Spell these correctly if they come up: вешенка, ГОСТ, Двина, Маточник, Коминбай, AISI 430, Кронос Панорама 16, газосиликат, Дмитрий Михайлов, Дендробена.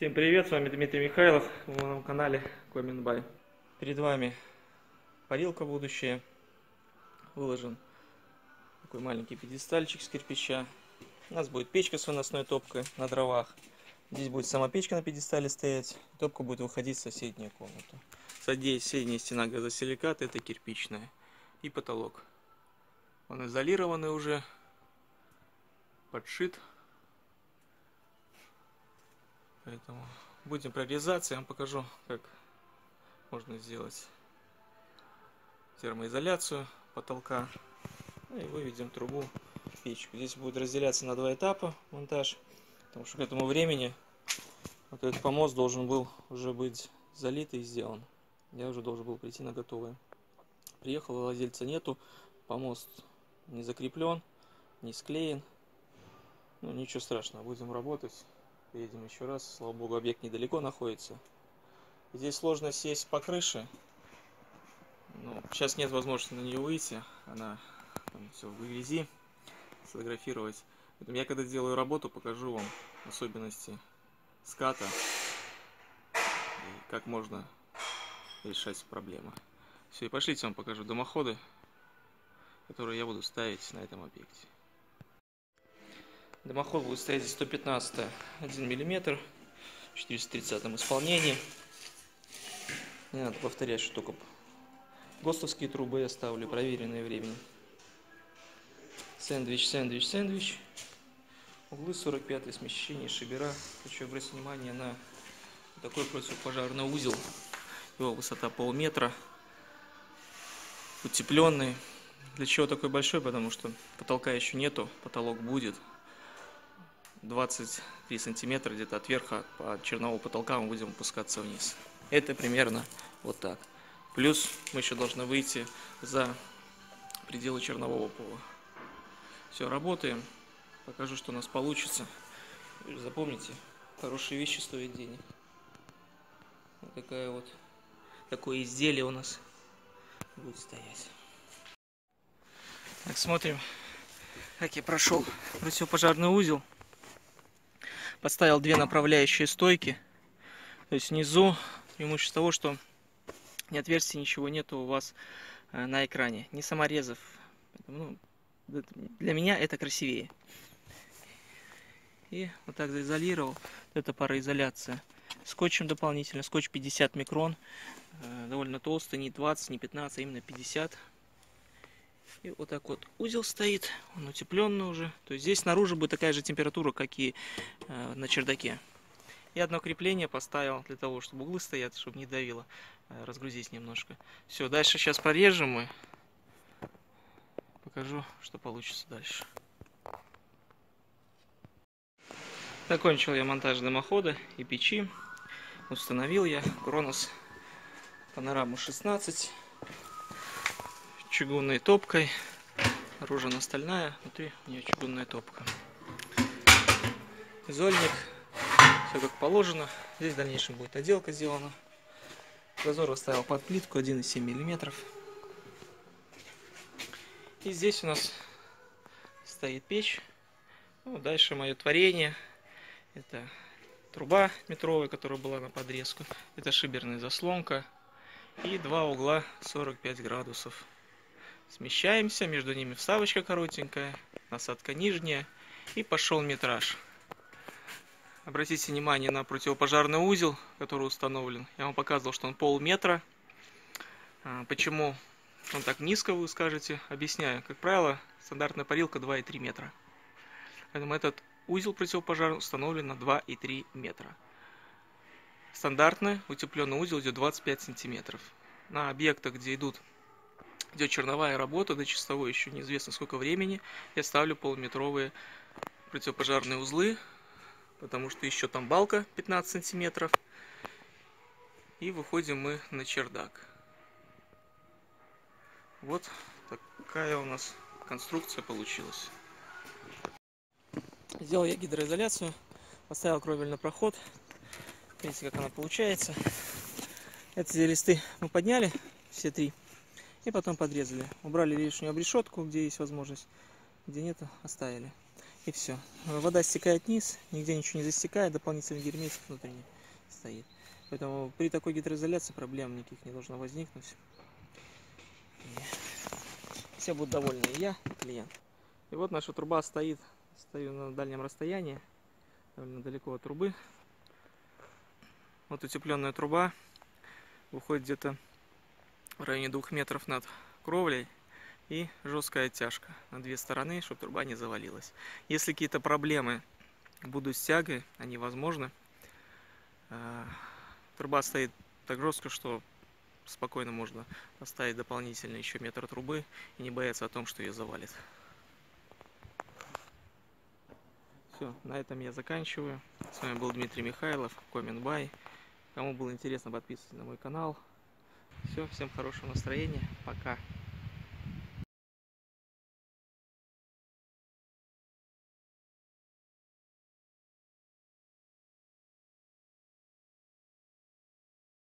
Всем привет, с вами Дмитрий Михайлов, вы на моем канале Коминбай. Перед вами парилка будущее. Выложен такой маленький пьедестальчик с кирпича. У нас будет печка с выносной топкой на дровах. Здесь будет сама печка на пьедестале стоять. Топка будет выходить в соседнюю комнату. Соседняя стена газосиликат, это кирпичная. И потолок. Он изолированный уже, подшит. Поэтому будем прорезаться, я вам покажу, как можно сделать термоизоляцию потолка. И выведем трубу в печку. Здесь будет разделяться на два этапа монтаж, потому что к этому времени вот этот помост должен был уже быть залит и сделан. Я уже должен был прийти на готовое. Приехал, владельца нету, помост не закреплен, не склеен. Ну ничего страшного, будем работать. Едем еще раз. Слава богу, объект недалеко находится. Здесь сложно сесть по крыше. Ну, сейчас нет возможности на нее выйти. Она там все в грязи. Сфотографировать. Поэтому я когда делаю работу, покажу вам особенности ската. И как можно решать проблемы. Все, и пошлите, я вам покажу дымоходы, которые я буду ставить на этом объекте. Дымоход будет стоять здесь 115 1 мм в 430 исполнении. Не надо повторять, что только ГОСТовские трубы я ставлю, проверенные временем. Сэндвич, сэндвич, сэндвич. Углы 45, смещение шибера. Хочу обратить внимание на такой противопожарный узел. Его высота полметра. Утепленный. Для чего такой большой? Потому что потолка еще нету, потолок будет. 23 сантиметра где-то от верха, от черного потолка мы будем опускаться вниз. Это примерно вот так. Плюс мы еще должны выйти за пределы чернового пола. Все, работаем. Покажу, что у нас получится. Запомните, хорошие вещи стоят денег. Вот такая вот, такое изделие у нас будет стоять. Так, смотрим, как я прошел противопожарный узел. Поставил две направляющие стойки. То есть внизу преимущество того, что ни отверстий, ничего нету у вас на экране. Ни саморезов. Ну, для меня это красивее. И вот так заизолировал. Это пароизоляция. Скотчем дополнительно. Скотч 50 микрон. Довольно толстый. Не 20, не 15, а именно 50. И вот так вот узел стоит, он утепленный уже. То есть здесь снаружи будет такая же температура, как и на чердаке. И одно крепление поставил для того, чтобы углы стоят, чтобы не давило. Разгрузить немножко. Все, дальше сейчас прорежем и покажу, что получится дальше. Закончил я монтаж дымохода и печи. Установил я Кронос Панораму 16. Чугунной топкой, наружу она стальная, внутри у нее чугунная топка. Изольник, все как положено. Здесь в дальнейшем будет отделка сделана. Зазор оставил под плитку 1,7 мм. И здесь у нас стоит печь. Ну, дальше мое творение. Это труба метровая, которая была на подрезку. Это шиберная заслонка. И два угла 45 градусов. Смещаемся, между ними вставочка коротенькая, насадка нижняя и пошел метраж. Обратите внимание на противопожарный узел, который установлен. Я вам показывал, что он полметра. Почему он так низко, вы скажете, объясняю. Как правило, стандартная парилка 2,3 метра. Поэтому этот узел противопожарный установлен на 2,3 метра. Стандартный утепленный узел идет 25 сантиметров. На объектах, где идет черновая работа, до чистовой еще неизвестно сколько времени, я ставлю полуметровые противопожарные узлы, потому что еще там балка 15 сантиметров. И выходим мы на чердак. Вот такая у нас конструкция получилась. Сделал я гидроизоляцию, поставил кровельный проход. Видите, как она получается. Эти листы мы подняли, все три. И потом подрезали. Убрали лишнюю обрешетку, где есть возможность, где нет, оставили. И все. Вода стекает вниз, нигде ничего не застекает, дополнительный герметик внутренний стоит. Поэтому при такой гидроизоляции проблем никаких не должно возникнуть. И все будут довольны, и я, и клиент. И вот наша труба стоит, стою на дальнем расстоянии, довольно далеко от трубы. Вот утепленная труба выходит где-то в районе 2 метров над кровлей. И жесткая оттяжка на две стороны, чтобы труба не завалилась. Если какие-то проблемы будут с тягой, они возможны. Труба стоит так жестко, что спокойно можно поставить дополнительно еще 1 метр трубы и не бояться о том, что ее завалит. Все, на этом я заканчиваю. С вами был Дмитрий Михайлов, Коминбай. Кому было интересно, подписывайтесь на мой канал. Все, всем хорошего настроения. Пока.